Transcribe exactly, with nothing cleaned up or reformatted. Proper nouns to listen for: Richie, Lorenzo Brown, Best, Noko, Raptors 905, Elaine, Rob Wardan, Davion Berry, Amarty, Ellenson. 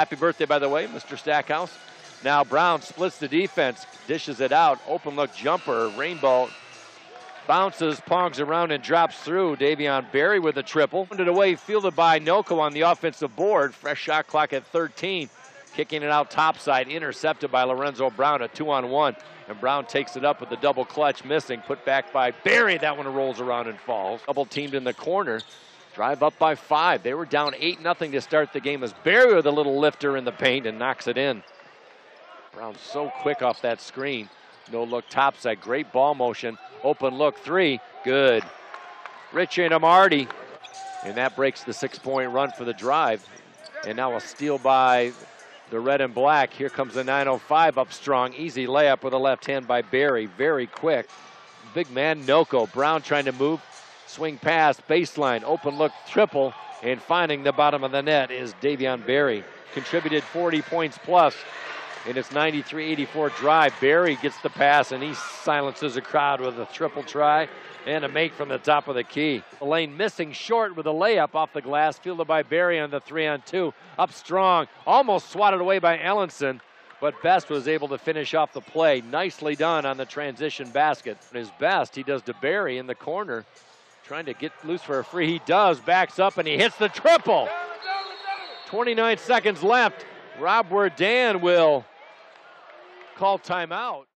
Happy birthday, by the way, Mister Stackhouse. Now Brown splits the defense, dishes it out, open look jumper, rainbow, bounces, pongs around and drops through. Davion Berry with a triple. It away, fielded by Noko on the offensive board. Fresh shot clock at thirteen. Kicking it out topside, intercepted by Lorenzo Brown, a two-on-one. And Brown takes it up with a double clutch, missing. Put back by Berry, that one rolls around and falls. Double teamed in the corner. Drive up by five. They were down eight nothing to start the game as Berry with a little lifter in the paint and knocks it in. Brown so quick off that screen. No look topside, great ball motion. Open look, three, good. Richie and Amarty. And that breaks the six-point run for the drive. And now a steal by the red and black. Here comes the nine oh five up strong. Easy layup with a left hand by Berry. Very quick. Big man Noko. Brown trying to move. Swing pass. Baseline. Open look triple. And finding the bottom of the net is Davion Berry. Contributed forty points plus in its ninety-three eighty-four drive. Berry gets the pass and he silences the crowd with a triple try and a make from the top of the key. Elaine missing short with a layup off the glass, fielded by Berry on the three-on-two. Up strong, almost swatted away by Ellenson, but Best was able to finish off the play. Nicely done on the transition basket. His Best, he does to Berry in the corner, trying to get loose for a free. He does, backs up, and he hits the triple. twenty-nine seconds left. Rob Wardan will call timeout.